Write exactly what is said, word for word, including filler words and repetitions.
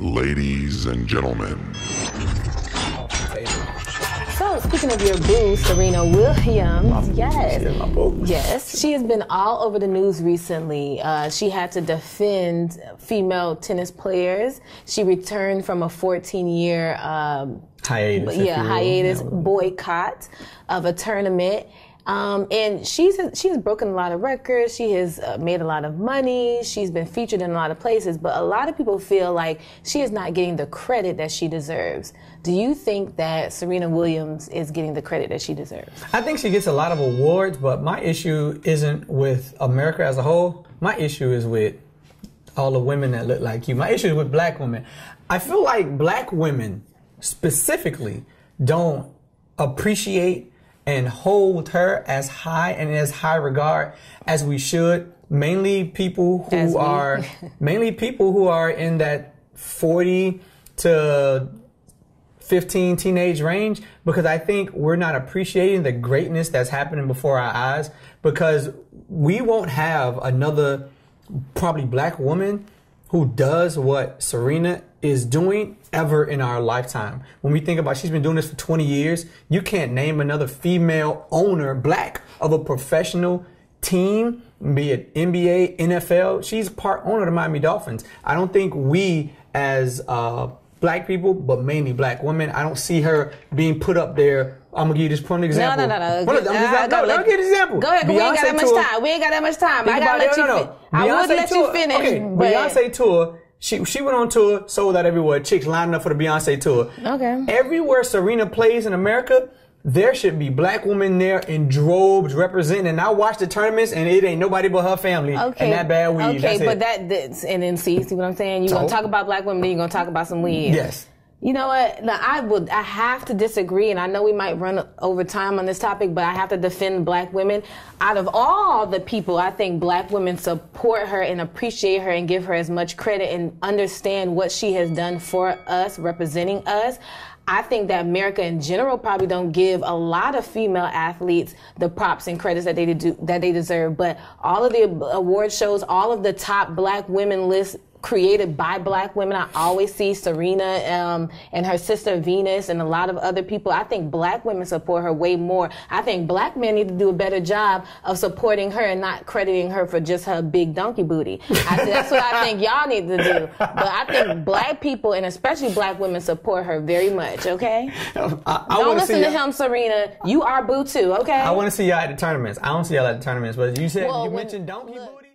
Ladies and gentlemen. So, speaking of your boo, Serena Williams, yes, yes, she has been all over the news recently. Uh, she had to defend female tennis players. She returned from a fourteen-year um, hiatus, yeah, hiatus boycott of a tournament. Um, and she's she's broken a lot of records. She has uh, made a lot of money. She's been featured in a lot of places. But a lot of people feel like she is not getting the credit that she deserves. Do you think that Serena Williams is getting the credit that she deserves? I think she gets a lot of awards, but my issue isn't with America as a whole. My issue is with all the women that look like you. My issue is with black women. I feel like black women specifically don't appreciate and hold her as high and as high regard as we should. Mainly people who are, mainly people who are in that forty to fifteen teenage range, because I think we're not appreciating the greatness that's happening before our eyes, because we won't have another probably black woman who does what Serena is doing ever in our lifetime. When we think about, she's been doing this for twenty years, you can't name another female owner, black, of a professional team, be it N B A, N F L. She's part owner of the Miami Dolphins. I don't think we as uh, black people, but mainly black women, I don't see her being put up there. I'm gonna give you this point example. No, no, no, no. One, no, I'm no, no, let me give you an example. Go ahead, Beyonce, we ain't got that much time. We ain't got that much time. Think I gotta let it, you no, no. I would let tour, you finish. Okay, Beyonce tour. She she went on tour, sold out everywhere. Chicks lining up for the Beyonce tour. Okay. Everywhere Serena plays in America, there should be black women there in droves representing. And I watch the tournaments, and it ain't nobody but her family. Okay. And that bad weed. Okay, that's but it. that that's, and then see see what I'm saying? You're so gonna talk about black women, then you're gonna talk about some weed. Yes. You know what? Now, I would. I have to disagree, and I know we might run over time on this topic, but I have to defend black women. Out of all the people, I think black women support her and appreciate her and give her as much credit and understand what she has done for us, representing us. I think that America in general probably don't give a lot of female athletes the props and credits that they do, that they deserve. But all of the award shows, all of the top black women lists created by black women, I always see Serena um, and her sister Venus and a lot of other people. I think black women support her way more. I think black men need to do a better job of supporting her and not crediting her for just her big donkey booty. I, that's what I think y'all need to do. But I think black people, and especially black women, support her very much, okay? I, I don't listen to him, Serena. You are boo too, okay? I want to see y'all at the tournaments. I don't see y'all at the tournaments, but you said, well, you when, mentioned donkey look, booty.